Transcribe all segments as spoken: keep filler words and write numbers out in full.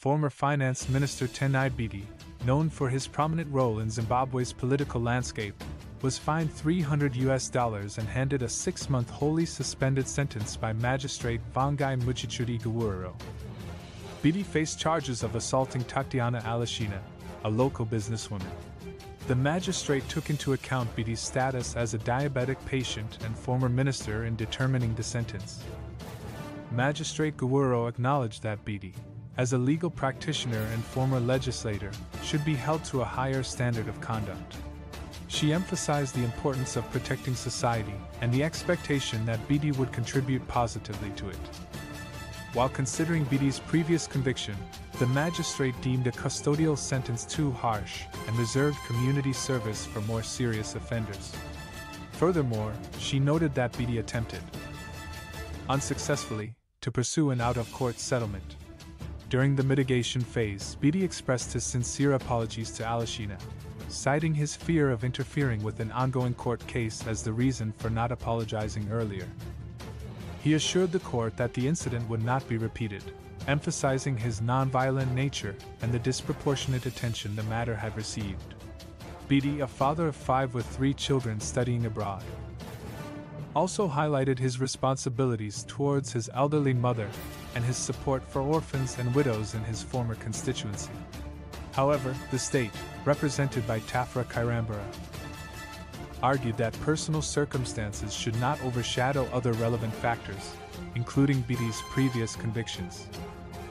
former Finance Minister Tendai Biti, known for his prominent role in Zimbabwe's political landscape, was fined three hundred U S dollars and handed a six-month wholly suspended sentence by Magistrate Vangai Muchichudi Goworo. Biti faced charges of assaulting Tatiana Alishina, a local businesswoman. The magistrate took into account Biti's status as a diabetic patient and former minister in determining the sentence. Magistrate Goworo acknowledged that Biti, as a legal practitioner and former legislator, should be held to a higher standard of conduct. She emphasized the importance of protecting society and the expectation that Biti would contribute positively to it. While considering Biti's previous conviction, the magistrate deemed a custodial sentence too harsh and reserved community service for more serious offenders. Furthermore, she noted that Biti attempted, unsuccessfully, to pursue an out-of-court settlement. During the mitigation phase, Biti expressed his sincere apologies to Alishina, citing his fear of interfering with an ongoing court case as the reason for not apologizing earlier. He assured the court that the incident would not be repeated, emphasizing his nonviolent nature and the disproportionate attention the matter had received. Biti, a father of five with three children studying abroad, also highlighted his responsibilities towards his elderly mother and his support for orphans and widows in his former constituency. However, the state, represented by Tafra Kairambara, argued that personal circumstances should not overshadow other relevant factors, including Biti's previous convictions.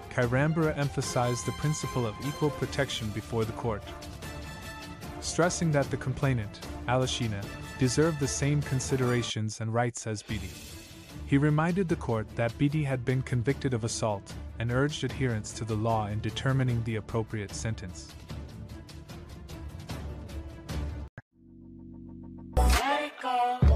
Kairambara emphasized the principle of equal protection before the court, stressing that the complainant, Alishina, deserved the same considerations and rights as Biti. He reminded the court that Biti had been convicted of assault and urged adherence to the law in determining the appropriate sentence. Let it go.